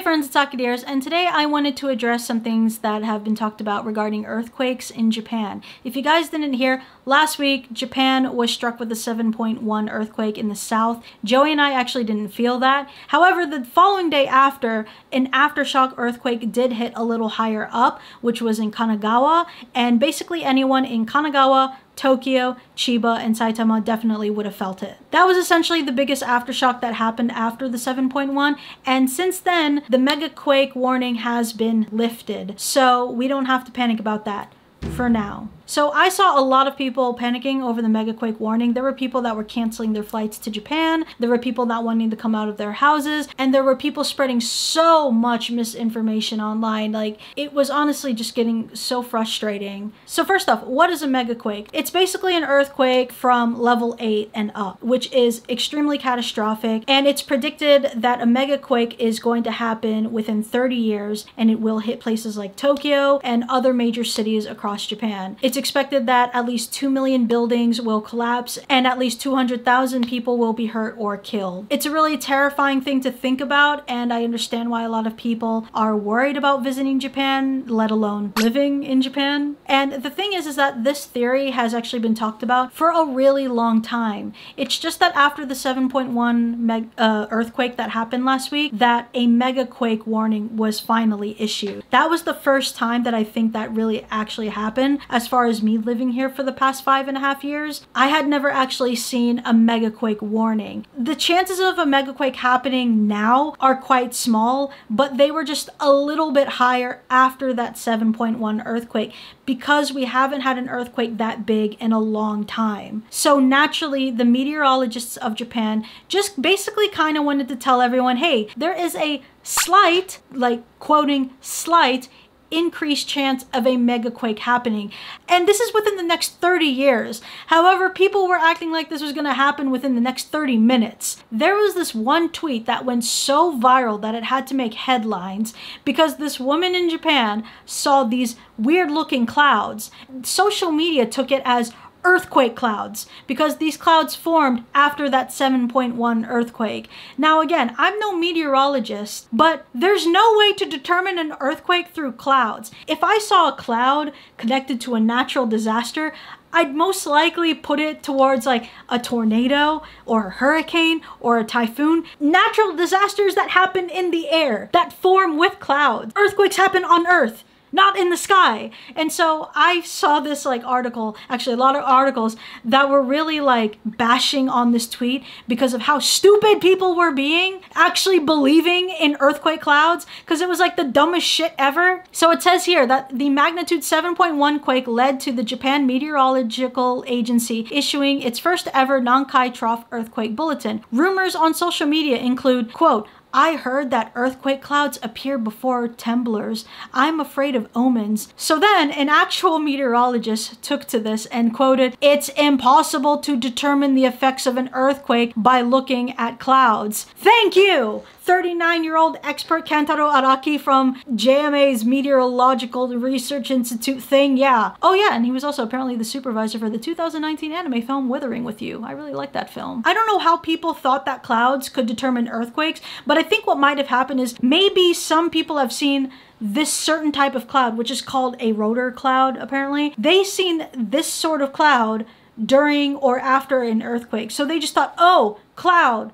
Hey friends, it's akidearest, and today I wanted to address some things that have been talked about regarding earthquakes in Japan. If you guys didn't hear, last week Japan was struck with a 7.1 earthquake in the south. Joey and I actually didn't feel that. However, the following day after, an aftershock earthquake did hit a little higher up, which was in Kanagawa, and basically anyone in Kanagawa, Tokyo, Chiba, and Saitama definitely would have felt it. That was essentially the biggest aftershock that happened after the 7.1, and since then, the mega quake warning has been lifted, so we don't have to panic about that for now. So I saw a lot of people panicking over the megaquake warning. There were people that were canceling their flights to Japan. There were people not wanting to come out of their houses. And there were people spreading so much misinformation online. Like, it was honestly just getting so frustrating. So first off, what is a megaquake? It's basically an earthquake from level 8 and up, which is extremely catastrophic. And it's predicted that a megaquake is going to happen within 30 years, and it will hit places like Tokyo and other major cities across Japan. It's expected that at least 2 million buildings will collapse and at least 200,000 people will be hurt or killed. It's a really terrifying thing to think about, and I understand why a lot of people are worried about visiting Japan, let alone living in Japan. And the thing is that this theory has actually been talked about for a really long time. It's just that after the 7.1 earthquake that happened last week, that a mega quake warning was finally issued. That was the first time that I think that really actually happened. As far as me living here for the past 5.5 years, I had never actually seen a megaquake warning. The chances of a megaquake happening now are quite small, but they were just a little bit higher after that 7.1 earthquake because we haven't had an earthquake that big in a long time. So naturally, the meteorologists of Japan just basically kind of wanted to tell everyone, hey, there is a slight, like quoting slight, increased chance of a megaquake happening. And this is within the next 30 years. However, people were acting like this was going to happen within the next 30 minutes. There was this one tweet that went so viral that it had to make headlines because this woman in Japan saw these weird looking clouds. Social media took it as earthquake clouds because these clouds formed after that 7.1 earthquake. Now again, I'm no meteorologist, but there's no way to determine an earthquake through clouds. If I saw a cloud connected to a natural disaster, I'd most likely put it towards like a tornado or a hurricane or a typhoon. Natural disasters that happen in the air, that form with clouds. Earthquakes happen on Earth, not in the sky. And so I saw this like article, actually a lot of articles that were really like bashing on this tweet because of how stupid people were being, actually believing in earthquake clouds, because it was like the dumbest shit ever. So it says here that the magnitude 7.1 quake led to the Japan Meteorological Agency issuing its first ever Nankai Trough earthquake bulletin. Rumors on social media include, quote, I heard that earthquake clouds appear before temblers. I'm afraid of omens. So then an actual meteorologist took to this and quoted, it's impossible to determine the effects of an earthquake by looking at clouds. Thank you! 39-year-old expert Kantaro Araki from JMA's Meteorological Research Institute thing, yeah. Oh yeah, and he was also apparently the supervisor for the 2019 anime film Withering With You. I really like that film. I don't know how people thought that clouds could determine earthquakes, but I think what might have happened is maybe some people have seen this certain type of cloud, which is called a rotor cloud, apparently. They've seen this sort of cloud during or after an earthquake. So they just thought, oh, cloud,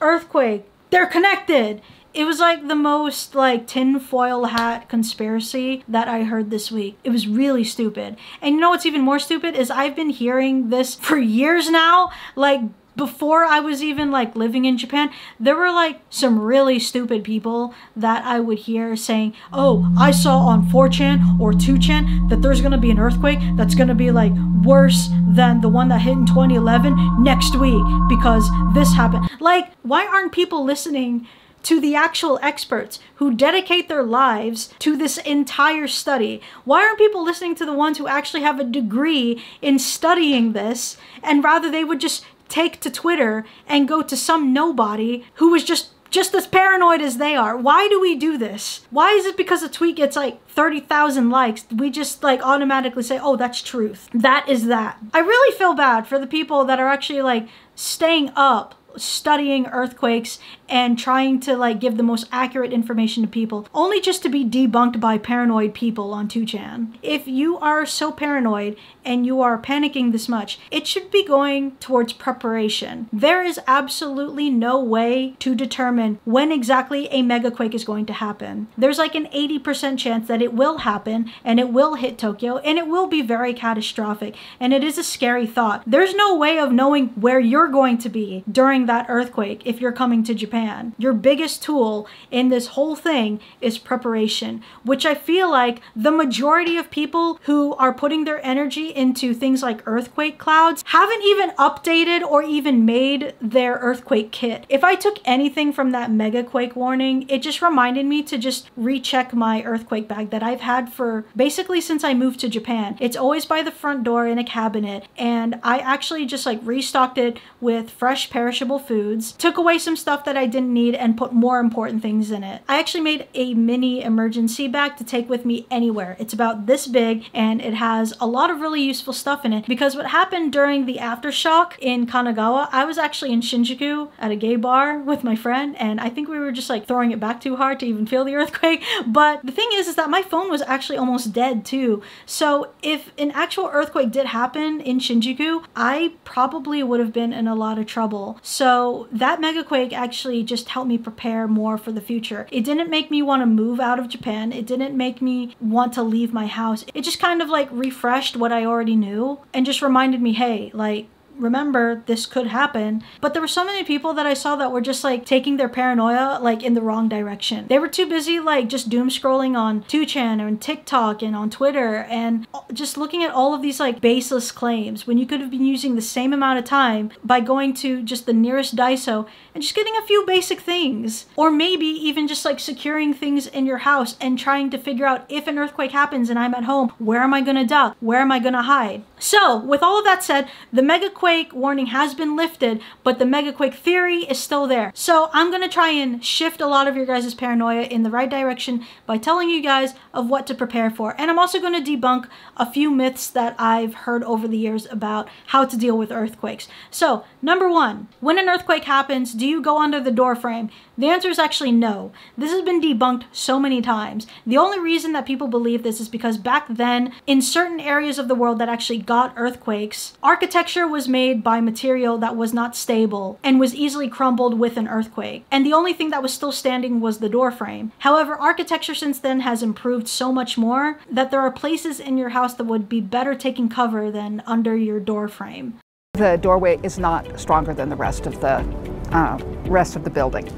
earthquake, they're connected. It was like the most like tinfoil hat conspiracy that I heard this week. It was really stupid. And you know what's even more stupid is I've been hearing this for years now, like before I was even like living in Japan. There were like some really stupid people that I would hear saying, oh, I saw on 4chan or 2chan that there's gonna be an earthquake that's gonna be like worse than the one that hit in 2011 next week because this happened. Like, why aren't people listening to the actual experts who dedicate their lives to this entire study? Why aren't people listening to the ones who actually have a degree in studying this, and rather they would just take to Twitter and go to some nobody who was just as paranoid as they are? Why do we do this? Why is it because a tweet gets like 30,000 likes, we just like automatically say, oh, that's truth. That is that. I really feel bad for the people that are actually like staying up studying earthquakes and trying to like give the most accurate information to people, only just to be debunked by paranoid people on 2chan. If you are so paranoid and you are panicking this much, it should be going towards preparation. There is absolutely no way to determine when exactly a megaquake is going to happen. There's like an 80% chance that it will happen and it will hit Tokyo and it will be very catastrophic, and it is a scary thought. There's no way of knowing where you're going to be during that earthquake if you're coming to Japan. Your biggest tool in this whole thing is preparation, which I feel like the majority of people who are putting their energy into things like earthquake clouds haven't even updated or even made their earthquake kit. If I took anything from that megaquake warning, it just reminded me to just recheck my earthquake bag that I've had for basically since I moved to Japan. It's always by the front door in a cabinet, and I actually just like restocked it with fresh perishable foods, took away some stuff that I didn't need and put more important things in it. I actually made a mini emergency bag to take with me anywhere. It's about this big and it has a lot of really useful stuff in it, because what happened during the aftershock in Kanagawa, I was actually in Shinjuku at a gay bar with my friend, and I think we were just like throwing it back too hard to even feel the earthquake. But the thing is that my phone was actually almost dead too. So if an actual earthquake did happen in Shinjuku, I probably would have been in a lot of trouble. So that megaquake actually just helped me prepare more for the future. It didn't make me want to move out of Japan. It didn't make me want to leave my house. It just kind of like refreshed what I already knew and just reminded me, hey, like, remember, this could happen. But there were so many people that I saw that were just like taking their paranoia like in the wrong direction. They were too busy like just doom scrolling on 2chan and TikTok and on Twitter and just looking at all of these like baseless claims when you could have been using the same amount of time by going to just the nearest Daiso and just getting a few basic things, or maybe even just like securing things in your house and trying to figure out, if an earthquake happens and I'm at home, where am I gonna duck? Where am I gonna hide? So with all of that said, the megaquake warning has been lifted, but the megaquake theory is still there. So I'm gonna try and shift a lot of your guys' paranoia in the right direction by telling you guys of what to prepare for. And I'm also gonna debunk a few myths that I've heard over the years about how to deal with earthquakes. So number one, when an earthquake happens, do you go under the door frame? The answer is actually no. This has been debunked so many times. The only reason that people believe this is because back then, in certain areas of the world that actually got earthquakes, architecture was made by material that was not stable and was easily crumbled with an earthquake. And the only thing that was still standing was the door frame. However, architecture since then has improved so much more that there are places in your house that would be better taking cover than under your door frame. The doorway is not stronger than the rest of the building.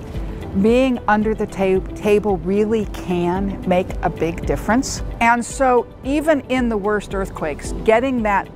Being under the table really can make a big difference. And so even in the worst earthquakes, getting that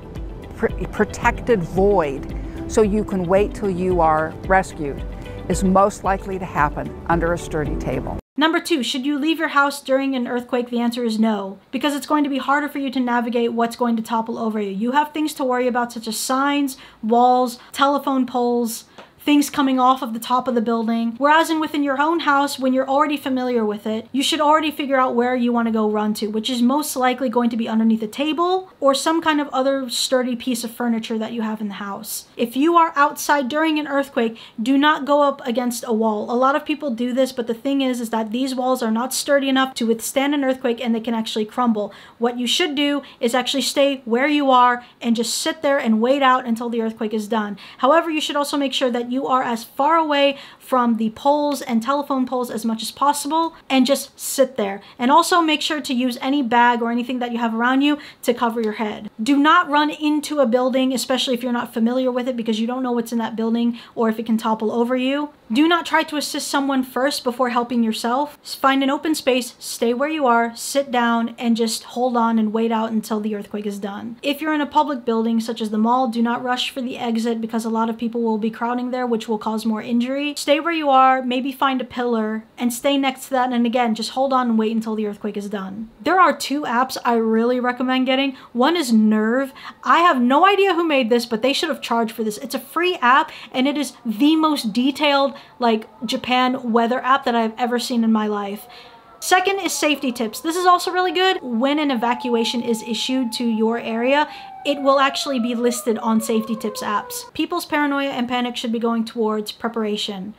protected void so you can wait till you are rescued is most likely to happen under a sturdy table. Number two, should you leave your house during an earthquake? The answer is no, because it's going to be harder for you to navigate what's going to topple over you. You have things to worry about, such as signs, walls, telephone poles, things coming off of the top of the building. Whereas within your own house, when you're already familiar with it, you should already figure out where you want to go run to, which is most likely going to be underneath a table or some kind of other sturdy piece of furniture that you have in the house. If you are outside during an earthquake, do not go up against a wall. A lot of people do this, but the thing is that these walls are not sturdy enough to withstand an earthquake and they can actually crumble. What you should do is actually stay where you are and just sit there and wait out until the earthquake is done. However, you should also make sure that you are as far away from the poles and telephone poles as much as possible and just sit there. And also make sure to use any bag or anything that you have around you to cover your head. Do not run into a building, especially if you're not familiar with it, because you don't know what's in that building or if it can topple over you. Do not try to assist someone first before helping yourself. Find an open space, stay where you are, sit down, and just hold on and wait out until the earthquake is done. If you're in a public building such as the mall, do not rush for the exit because a lot of people will be crowding there, which will cause more injury. Stay where you are, maybe find a pillar and stay next to that, and again just hold on and wait until the earthquake is done. There are two apps I really recommend getting. One is Nerve. I have no idea who made this, but they should have charged for this. It's a free app and it is the most detailed like Japan weather app that I've ever seen in my life. Second is safety tips. This is also really good. When an evacuation is issued to your area, it will actually be listed on Safety Tips apps. People's paranoia and panic should be going towards preparation,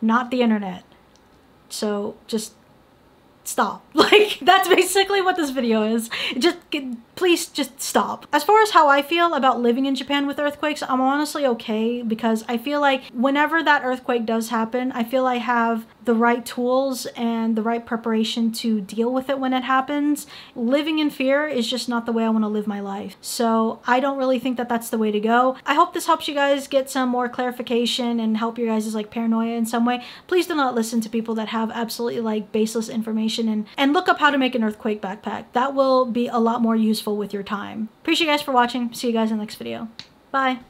not the internet. So just stop. Like, that's basically what this video is. Just, please just stop. As far as how I feel about living in Japan with earthquakes, I'm honestly okay, because I feel like whenever that earthquake does happen, I feel I have the right tools and the right preparation to deal with it when it happens. Living in fear is just not the way I want to live my life. So I don't really think that that's the way to go. I hope this helps you guys get some more clarification and help your guys' like paranoia in some way. Please do not listen to people that have absolutely like baseless information, and look up how to make an earthquake backpack. That will be a lot more useful with your time. Appreciate you guys for watching. See you guys in the next video. Bye.